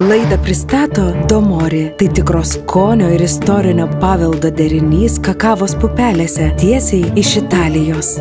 Laidą pristato Domori. Tai tikro skonio ir istorinio paveldo derinys kakavos pupelėse tiesiai iš Italijos.